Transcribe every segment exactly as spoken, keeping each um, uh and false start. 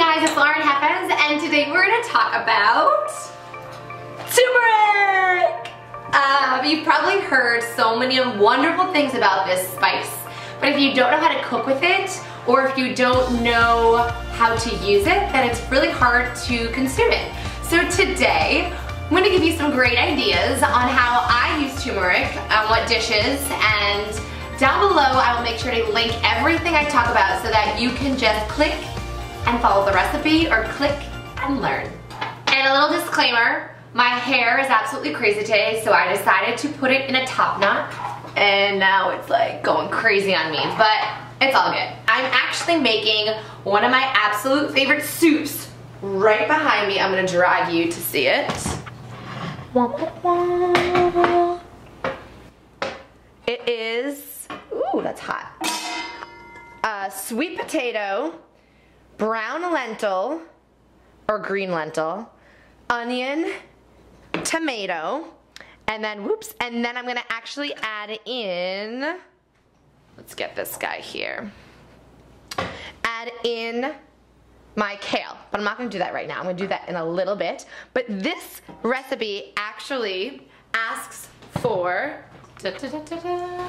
guys, it's Lauren Hefez, and today we're going to talk about turmeric! Um, you've probably heard so many wonderful things about this spice, but if you don't know how to cook with it, or if you don't know how to use it, then it's really hard to consume it. So today, I'm going to give you some great ideas on how I use turmeric, um, what dishes, and down below I will make sure to link everything I talk about so that you can just click and follow the recipe or click and learn. And a little disclaimer, my hair is absolutely crazy today, so I decided to put it in a top knot and now it's like going crazy on me, but it's all good. I'm actually making one of my absolute favorite soups right behind me. I'm going to drag you to see it. It is, ooh, that's hot. Uh, sweet potato, brown lentil, or green lentil, onion, tomato, and then, whoops, and then I'm gonna actually add in, let's get this guy here, add in my kale, but I'm not gonna do that right now. I'm gonna do that in a little bit, but this recipe actually asks for, da, da, da, da, da.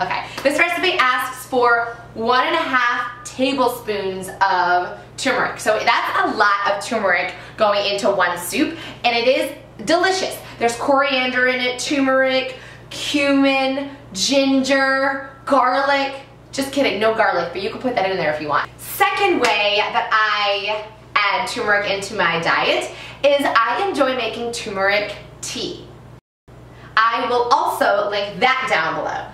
Okay, this recipe asks for one and a half tablespoons of turmeric. So that's a lot of turmeric going into one soup, and it is delicious. There's coriander in it, turmeric, cumin, ginger, garlic. Just kidding, no garlic, but you can put that in there if you want. Second way that I add turmeric into my diet is I enjoy making turmeric tea. I will also link that down below.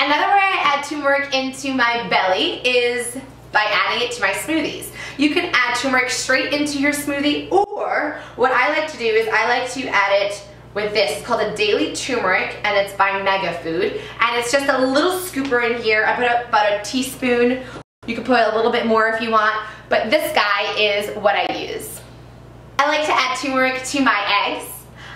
Another way I add turmeric into my belly is by adding it to my smoothies. You can add turmeric straight into your smoothie, or what I like to do is I like to add it with this. It's called a Daily Turmeric, and it's by MegaFood, and it's just a little scooper in here. I put up about a teaspoon. You can put a little bit more if you want, but this guy is what I use. I like to add turmeric to my eggs.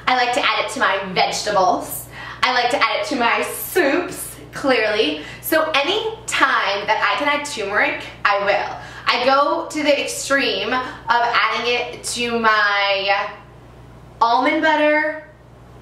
I like to add it to my vegetables. I like to add it to my soups. Clearly, so any time that I can add turmeric, I will. I go to the extreme of adding it to my almond butter,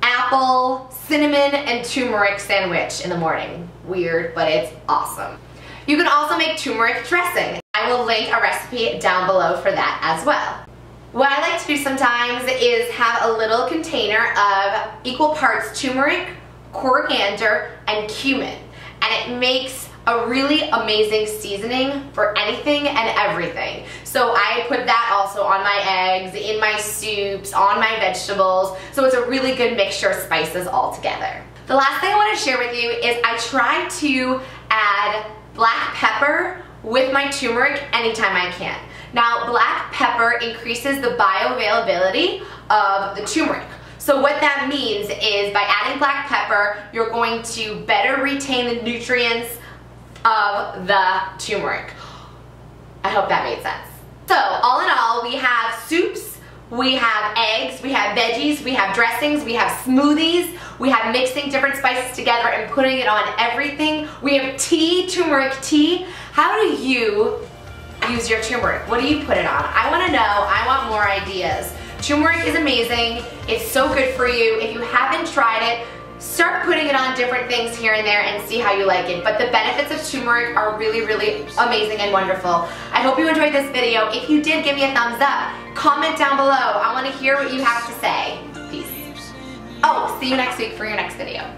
apple, cinnamon, and turmeric sandwich in the morning. Weird, but it's awesome. You can also make turmeric dressing. I will link a recipe down below for that as well. What I like to do sometimes is have a little container of equal parts turmeric, coriander, and cumin, and it makes a really amazing seasoning for anything and everything. So I put that also on my eggs, in my soups, on my vegetables, so it's a really good mixture of spices all together. The last thing I want to share with you is I try to add black pepper with my turmeric anytime I can. Now, black pepper increases the bioavailability of the turmeric. So what that means is by adding black pepper, you're going to better retain the nutrients of the turmeric. I hope that made sense. So all in all, we have soups, we have eggs, we have veggies, we have dressings, we have smoothies, we have mixing different spices together and putting it on everything. We have tea, turmeric tea. How do you use your turmeric? What do you put it on? I wanna know, I want more ideas. Turmeric is amazing, it's so good for you. If you haven't tried it, start putting it on different things here and there and see how you like it. But the benefits of turmeric are really, really amazing and wonderful. I hope you enjoyed this video. If you did, give me a thumbs up. Comment down below. I want to hear what you have to say. Peace. Oh, see you next week for your next video.